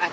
chụp ảnh.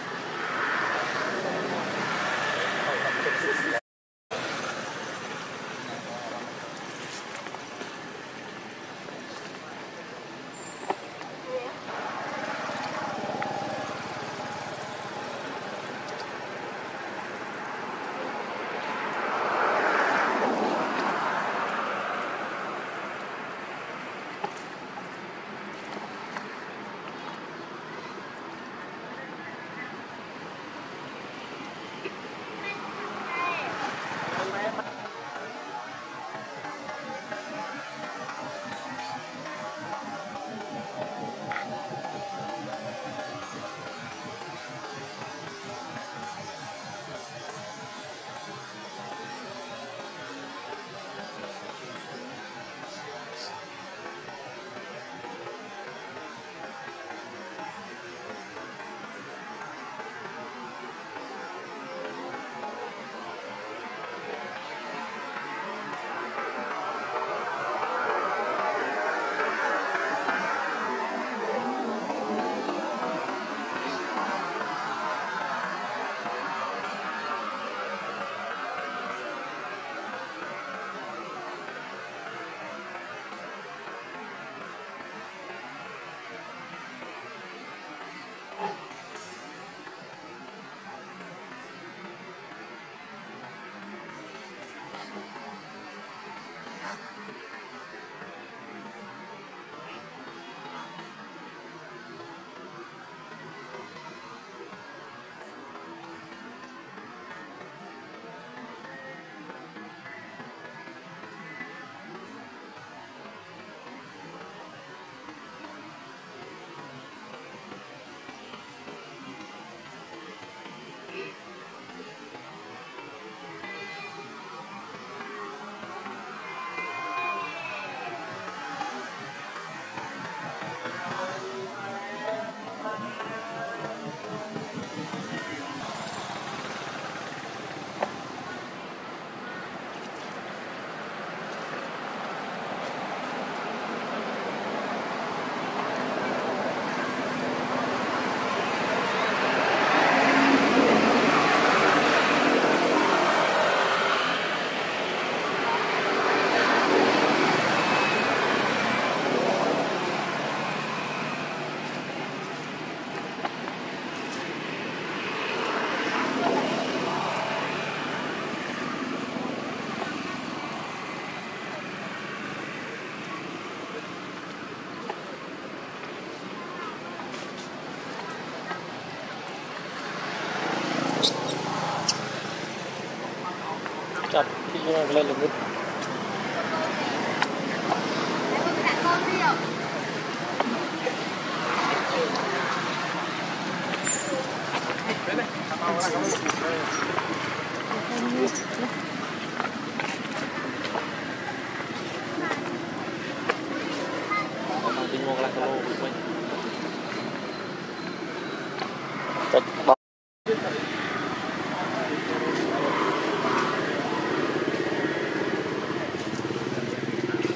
Chặt cái lên được biết. Hãy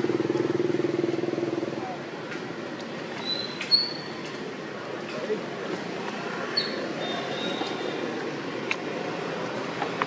subscribe cho kênh Ghiền Mì Gõ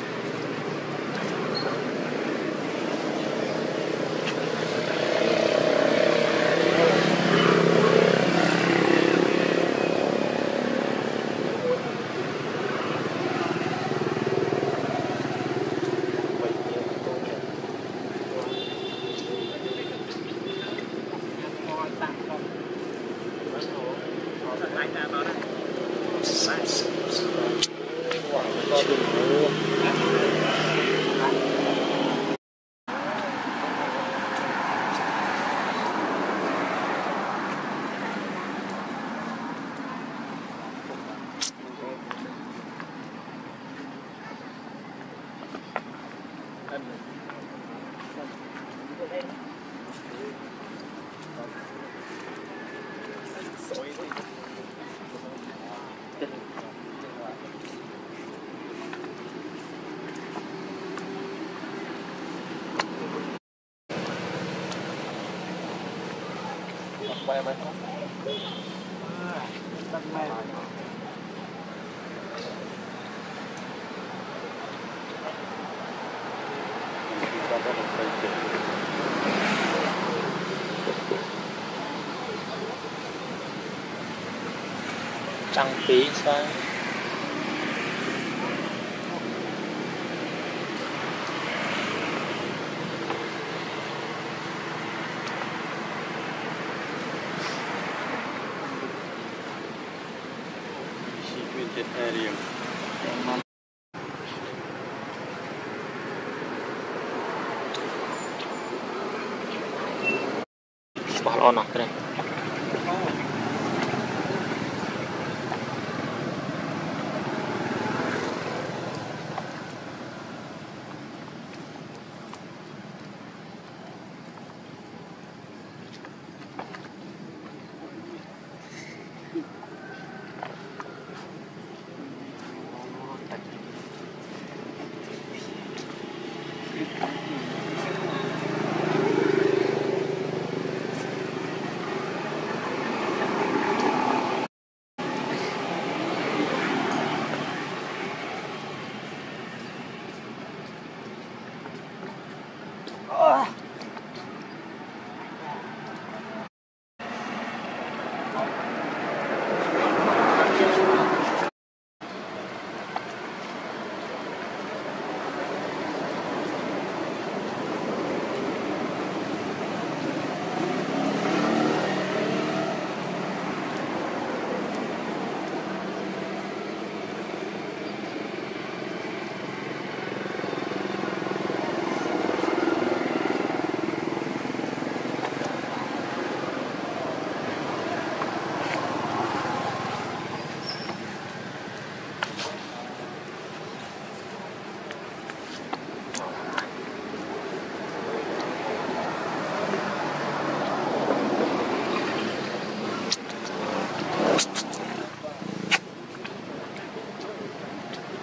để không bỏ lỡ những video hấp dẫn. Trang phí sao? Area. On after it.